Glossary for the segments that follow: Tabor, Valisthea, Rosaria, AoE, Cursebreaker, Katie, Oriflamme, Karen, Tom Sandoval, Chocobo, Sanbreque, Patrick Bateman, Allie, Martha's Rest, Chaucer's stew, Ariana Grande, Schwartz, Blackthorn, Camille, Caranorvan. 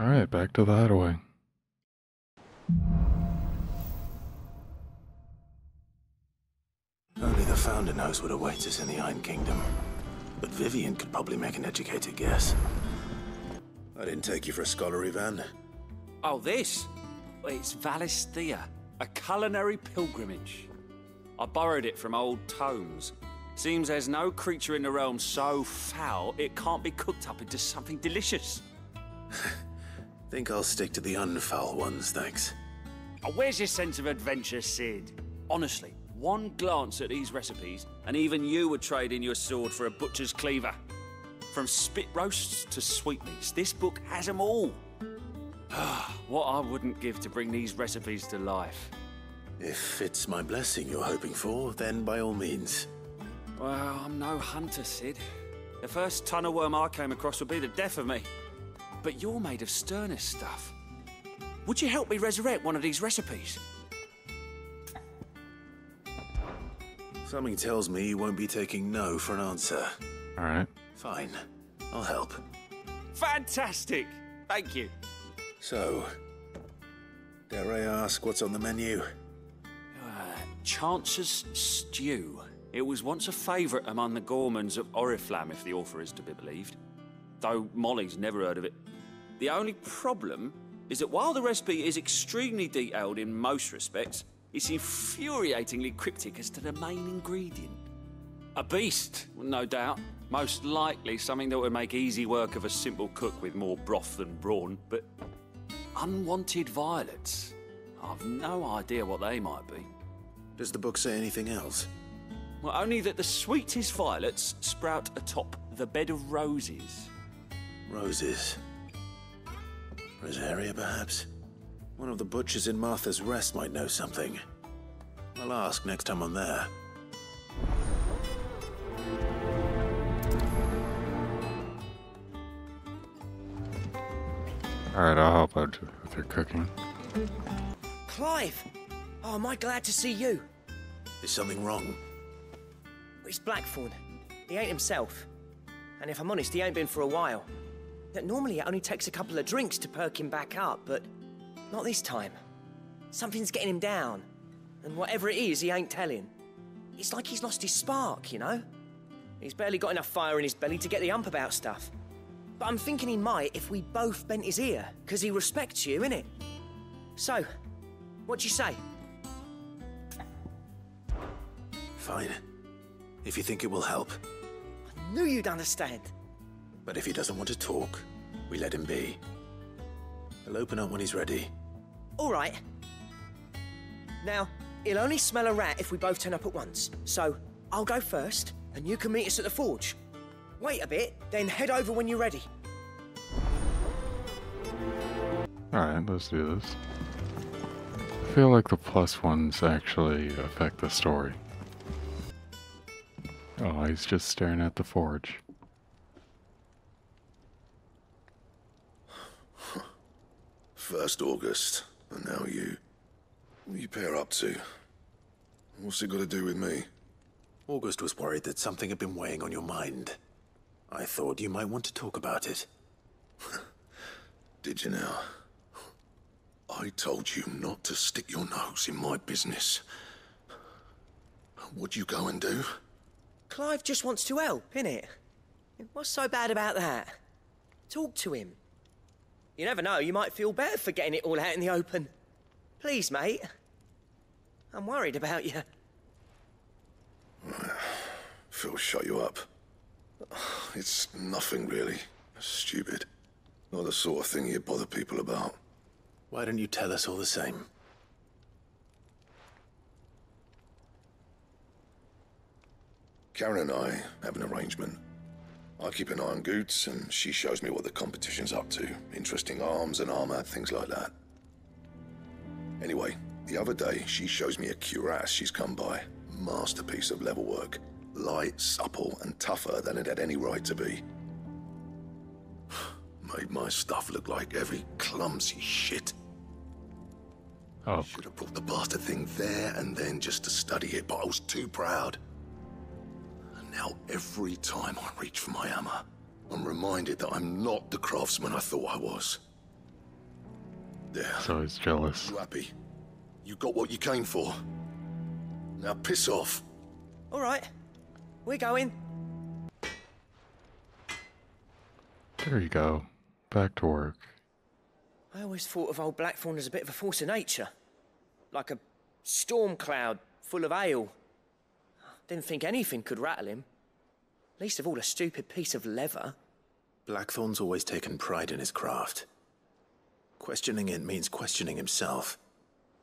Alright, back to the hideaway. Only the Founder knows what awaits us in the Iron Kingdom. But Vivian could probably make an educated guess. I didn't take you for a scholar, Ivan. Oh, this? It's Valisthea, a culinary pilgrimage. I borrowed it from old tomes. Seems there's no creature in the realm so foul it can't be cooked up into something delicious. Think I'll stick to the unfoul ones, thanks. Oh, where's your sense of adventure, Sid? Honestly, one glance at these recipes, and even you would trade in your sword for a butcher's cleaver. From spit roasts to sweetmeats, this book has them all. What I wouldn't give to bring these recipes to life. If it's my blessing you're hoping for, then by all means. Well, I'm no hunter, Sid. The first tunnel worm I came across would be the death of me. But you're made of sterner stuff. Would you help me resurrect one of these recipes? Something tells me you won't be taking no for an answer. All right. Fine. I'll help. Fantastic! Thank you. So, dare I ask what's on the menu? Chancer's stew. It was once a favourite among the gourmands of Oriflamme, if the author is to be believed. Though Molly's never heard of it. The only problem is that while the recipe is extremely detailed in most respects, it's infuriatingly cryptic as to the main ingredient. A beast, no doubt. Most likely something that would make easy work of a simple cook with more broth than brawn, but unwanted violets. I've no idea what they might be. Does the book say anything else? Well, only that the sweetest violets sprout atop the bed of roses. Roses? Rosaria, perhaps? One of the butchers in Martha's Rest might know something. I'll ask next time I'm there. Alright, I'll help out with your cooking. Clive! Oh, am I glad to see you! Is something wrong? It's Blackthorn. He ain't himself. And if I'm honest, he ain't been for a while. That normally it only takes a couple of drinks to perk him back up, but not this time. Something's getting him down. And whatever it is, he ain't telling. It's like he's lost his spark, you know? He's barely got enough fire in his belly to get the hump about stuff. But I'm thinking he might if we both bent his ear, because he respects you, innit? So, what you say? Fine. If you think it will help. I knew you'd understand. But if he doesn't want to talk, we let him be. He'll open up when he's ready. All right. Now, he'll only smell a rat if we both turn up at once. So, I'll go first, and you can meet us at the forge. Wait a bit, then head over when you're ready. All right, let's do this. I feel like the plus ones actually affect the story. Oh, he's just staring at the forge. First August, and now you. What do you pair up to? What's it got to do with me? August was worried that something had been weighing on your mind. I thought you might want to talk about it. Did you now? I told you not to stick your nose in my business. What'd you go and do? Clive just wants to help, innit? What's so bad about that? Talk to him. You never know, you might feel better for getting it all out in the open. Please, mate. I'm worried about you. Phil shut you up. It's nothing, really. Stupid. Not the sort of thing you bother people about. Why don't you tell us all the same? Karen and I have an arrangement. I keep an eye on Goots, and she shows me what the competition's up to. Interesting arms and armor, things like that. Anyway, the other day, she shows me a cuirass she's come by. Masterpiece of level work. Light, supple, and tougher than it had any right to be. Made my stuff look like every clumsy shit. Oh. Should have brought the bastard thing there and then just to study it, but I was too proud. Now, every time I reach for my hammer, I'm reminded that I'm not the craftsman I thought I was. There. So he's jealous. You happy? You got what you came for. Now piss off. All right. We're going. There you go. Back to work. I always thought of old Blackthorn as a bit of a force of nature. Like a storm cloud full of ale. Didn't think anything could rattle him. Least of all a stupid piece of leather. Blackthorn's always taken pride in his craft. Questioning it means questioning himself.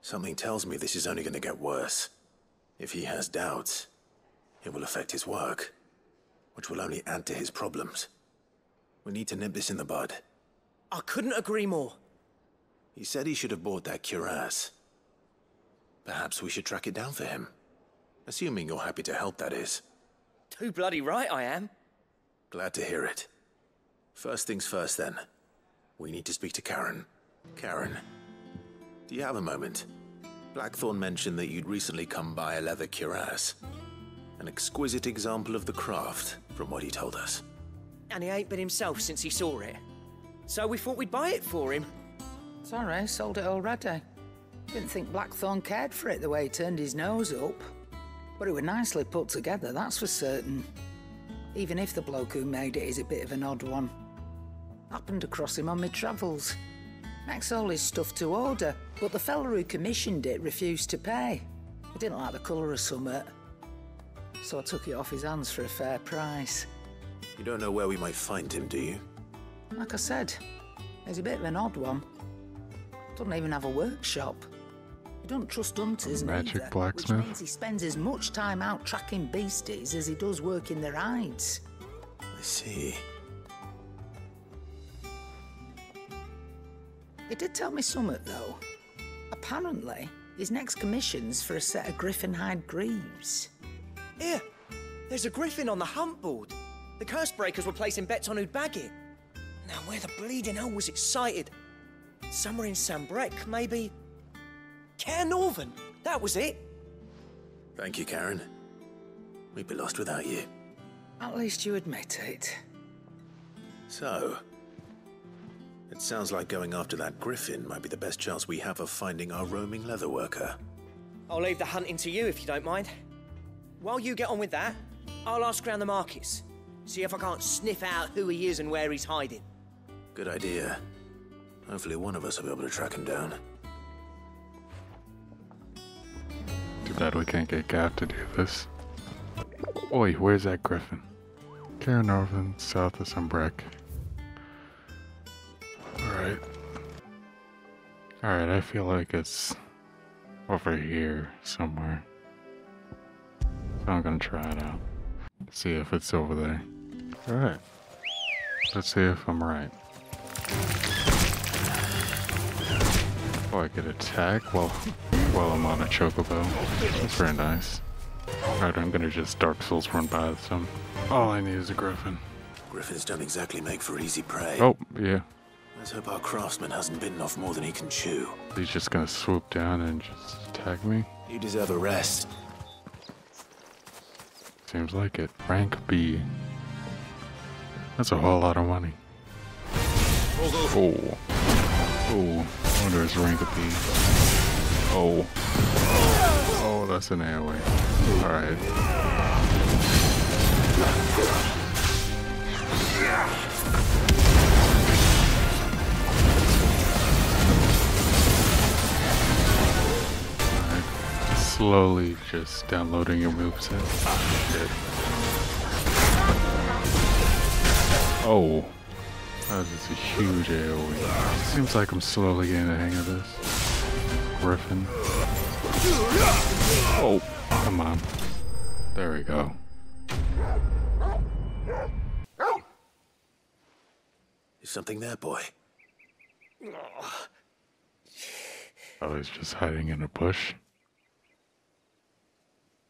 Something tells me this is only going to get worse. If he has doubts, it will affect his work, which will only add to his problems. We need to nip this in the bud. I couldn't agree more. He said he should have bought that cuirass. Perhaps we should track it down for him. Assuming you're happy to help, that is. Too bloody right I am. Glad to hear it. First things first, then. We need to speak to Karen. Karen, do you have a moment? Blackthorn mentioned that you'd recently come by a leather cuirass. An exquisite example of the craft, from what he told us. And he ain't been himself since he saw it. So we thought we'd buy it for him. Sorry, sold it already. Didn't think Blackthorn cared for it the way he turned his nose up. But it were nicely put together, that's for certain. Even if the bloke who made it is a bit of an odd one. Happened across him on my travels. Makes all his stuff to order, but the fella who commissioned it refused to pay. He didn't like the colour of summit. So I took it off his hands for a fair price. You don't know where we might find him, do you? Like I said, he's a bit of an odd one. Doesn't even have a workshop. He don't trust hunters neither, which means he spends as much time out tracking beasties as he does working their hides. I see. He did tell me something, though. Apparently, his next commission's for a set of griffin hide greaves. Here, there's a griffin on the hunt board. The curse breakers were placing bets on who'd bag it. Now, where the bleeding hell was it sighted? Somewhere in Sanbreque, maybe? Caranorvan! That was it! Thank you, Karen. We'd be lost without you. At least you admit it. So, it sounds like going after that griffin might be the best chance we have of finding our roaming leatherworker. I'll leave the hunting to you if you don't mind. While you get on with that, I'll ask around the markets. See if I can't sniff out who he is and where he's hiding. Good idea. Hopefully one of us will be able to track him down. Too bad we can't get Gav to do this. Oi, where's that griffin? Caranorvan, south of Sanbreque. Alright. Alright, I feel like it's over here somewhere. So I'm gonna try it out. See if it's over there. Alright. Let's see if I'm right. Oh, I could attack while I'm on a chocobo. That's very nice. Alright, I'm gonna just Dark Souls run by some. All I need is a griffin. Griffins don't exactly make for easy prey. Oh, yeah. Let's hope our craftsman hasn't bitten off more than he can chew. He's just gonna swoop down and just attack me? You deserve a rest. Seems like it. Rank B. That's a whole lot of money. Oh. Oh, I wonder it's rank B. Oh. Oh, that's an AoE. Alright. Alright. Slowly just downloading your moveset. Oh. That was just a huge AoE. Seems like I'm slowly getting the hang of this. Griffin. Oh, come on. There we go. Is something there, boy? Oh, he's just hiding in a bush.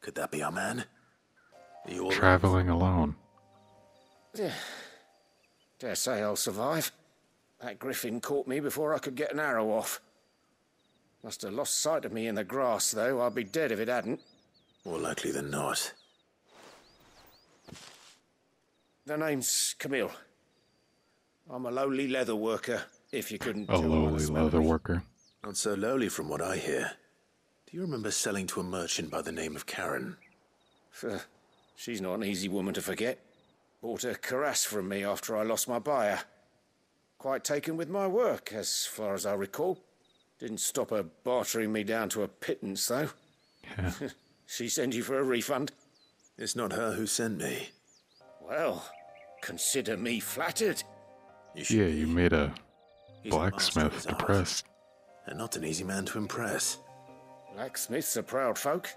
Could that be our man? Traveling alone. Yeah. Dare say I'll survive. That griffin caught me before I could get an arrow off. Must have lost sight of me in the grass, though. I'd be dead if it hadn't. More likely than not. The name's Camille. I'm a lowly leather worker If you couldn't a lowly leather worker. Not so lowly from what I hear. Do you remember selling to a merchant by the name of Karen? She's not an easy woman to forget. Bought a cuirass from me after I lost my buyer. Quite taken with my work, as far as I recall. Didn't stop her bartering me down to a pittance, though. Yeah. She sent you for a refund? It's not her who sent me. Well, consider me flattered. Yeah, you made a blacksmith depressed. And not an easy man to impress. Blacksmiths are proud folk.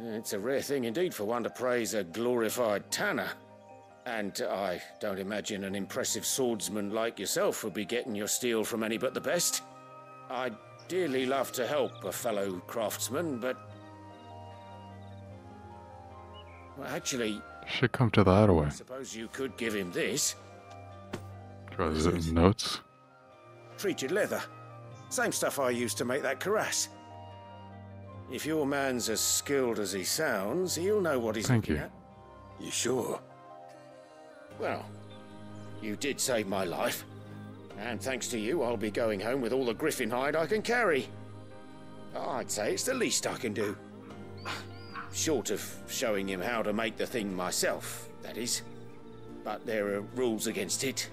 It's a rare thing indeed for one to praise a glorified tanner. And I don't imagine an impressive swordsman like yourself would be getting your steel from any but the best. I'd dearly love to help a fellow craftsman, but... well, actually... should come to the hideaway. I suppose you could give him this. Tries it in notes. Treated leather. Same stuff I used to make that cuirass. If your man's as skilled as he sounds, he'll know what he's looking at. You sure? Well, you did save my life. And thanks to you, I'll be going home with all the griffin hide I can carry. I'd say it's the least I can do. Short of showing him how to make the thing myself, that is. But there are rules against it.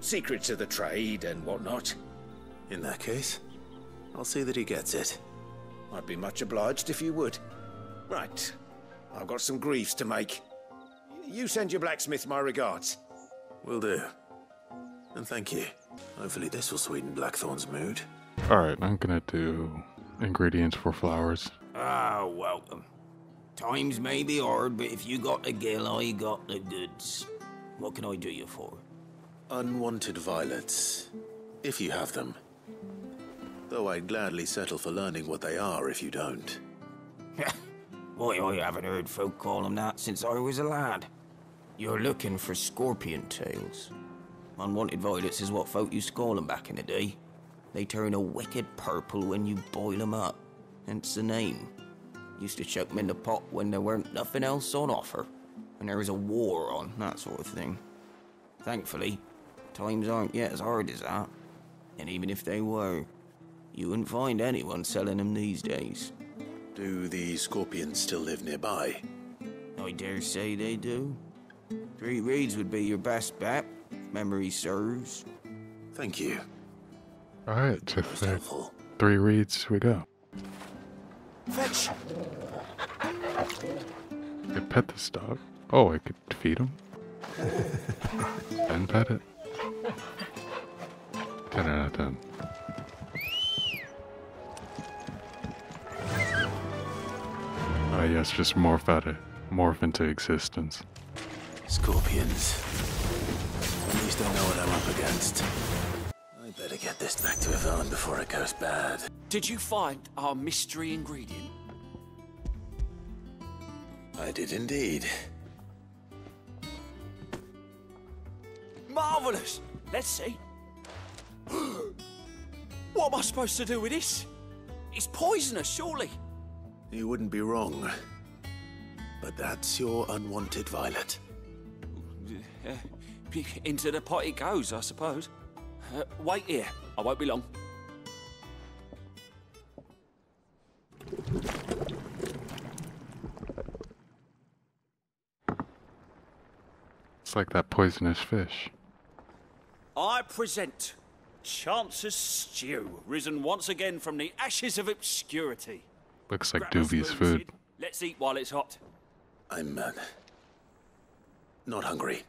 Secrets of the trade and whatnot. In that case, I'll see that he gets it. I'd be much obliged if you would. Right. I've got some greaves to make. You send your blacksmith my regards. Will do. And thank you. Hopefully this will sweeten Blackthorn's mood. Alright, I'm gonna do ingredients for flowers. Ah, welcome. Times may be hard, but if you got the gill, I got the goods. What can I do you for? Unwanted violets. If you have them. Though I'd gladly settle for learning what they are if you don't. Boy, I haven't heard folk call them that since I was a lad. You're looking for scorpion tails. Unwanted violets is what folk used to call them back in the day. They turn a wicked purple when you boil them up. Hence the name. Used to chuck them in the pot when there weren't nothing else on offer. And there was a war on, that sort of thing. Thankfully, times aren't yet as hard as that. And even if they were... you wouldn't find anyone selling them these days. Do the scorpions still live nearby? I dare say they do. 3 Reeds would be your best bet, if memory serves. Thank you. Alright, so 3 Reeds we go. Fetch! I could pet this dog. Oh, I could feed him. And pet it. 10 out of 10. Yes, just morph into existence. Scorpions. At least I know what I'm up against. I'd better get this back to Yvonne before it goes bad. Did you find our mystery ingredient? I did indeed. Marvelous! Let's see. What am I supposed to do with this? It's poisonous, surely. You wouldn't be wrong, but that's your unwanted violet. Into the pot it goes, I suppose. Wait here, I won't be long. It's like that poisonous fish. I present Chance's stew, risen once again from the ashes of obscurity. Looks like Doobie's food. Let's eat while it's hot. I'm not hungry.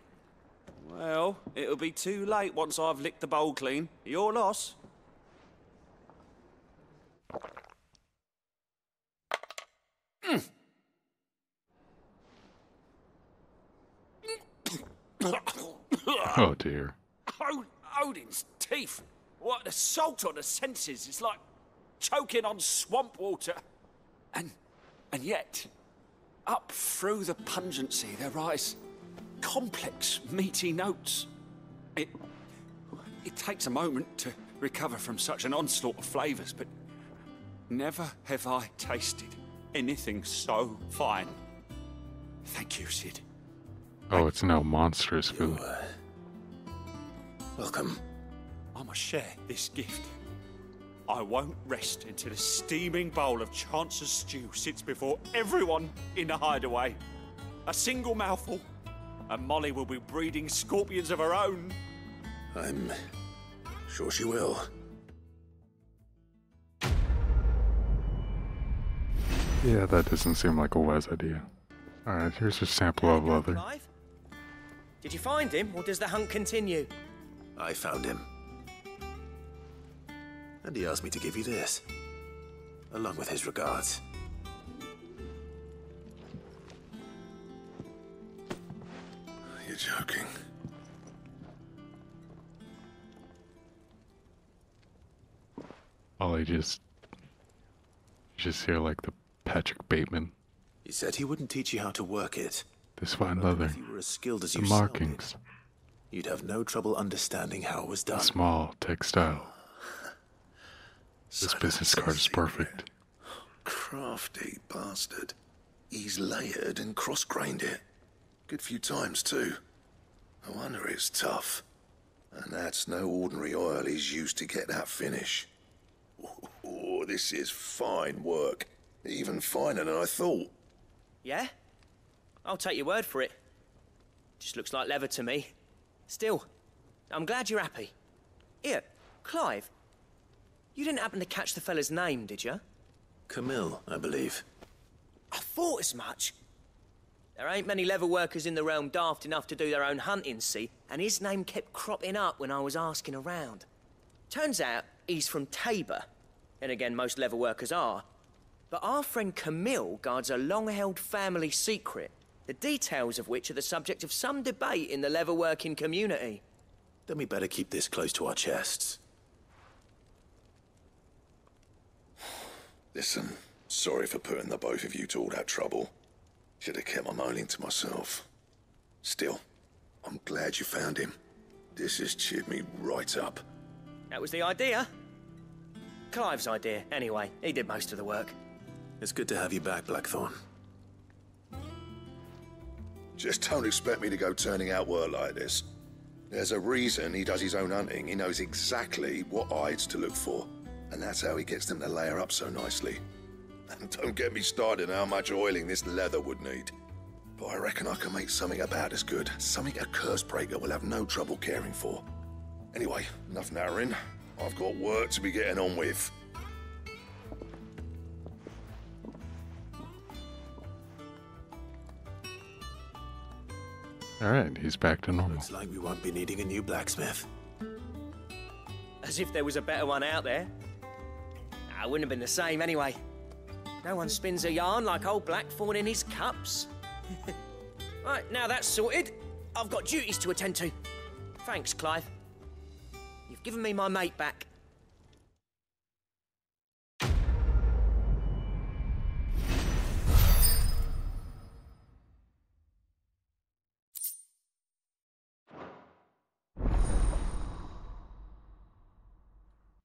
Well, it'll be too late once I've licked the bowl clean. Your loss. Oh dear. Odin's teeth. What the salt on the senses. It's like choking on swamp water. And yet, up through the pungency there rise complex, meaty notes. It takes a moment to recover from such an onslaught of flavours, but never have I tasted anything so fine. Thank you, Sid. Oh, it's no monstrous food. Welcome. I must share this gift. I won't rest until a steaming bowl of Chaucer's stew sits before everyone in the hideaway. A single mouthful, and Molly will be breeding scorpions of her own. I'm sure she will. Yeah, that doesn't seem like a wise idea. Alright, here's a sample of leather. Did you find him, or does the hunt continue? I found him. And he asked me to give you this, along with his regards. You're joking. Ollie just here like the Patrick Bateman. He said he wouldn't teach you how to work it. This fine leather. If you were as skilled as you sounded, markings. You'd have no trouble understanding how it was done. A small textile. This business card is perfect. Crafty bastard. He's layered and cross-grained it. Good few times, too. No wonder it's tough. And that's no ordinary oil he's used to get that finish. Oh, this is fine work. Even finer than I thought. Yeah? I'll take your word for it. Just looks like leather to me. Still, I'm glad you're happy. Here, Clive. You didn't happen to catch the fella's name, did you? Camille, I believe. I thought as much. There ain't many leather workers in the realm daft enough to do their own hunting, see? And his name kept cropping up when I was asking around. Turns out he's from Tabor. And again, most leather workers are. But our friend Camille guards a long-held family secret, the details of which are the subject of some debate in the leather-working community. Then we better keep this close to our chests. Listen, sorry for putting the both of you to all that trouble. Should have kept my moaning to myself. Still, I'm glad you found him. This has cheered me right up. That was the idea. Clive's idea, anyway. He did most of the work. It's good to have you back, Blackthorn. Just don't expect me to go turning out work like this. There's a reason he does his own hunting. He knows exactly what hides to look for. And that's how he gets them to layer up so nicely. And don't get me started on how much oiling this leather would need. But I reckon I can make something about as good. Something a Cursebreaker will have no trouble caring for. Anyway, enough narrowing. I've got work to be getting on with. Alright, he's back to normal. Looks like we won't be needing a new blacksmith. As if there was a better one out there. I wouldn't have been the same anyway. No one spins a yarn like old Blackthorn in his cups. Right, now that's sorted, I've got duties to attend to. Thanks, Clive. You've given me my mate back.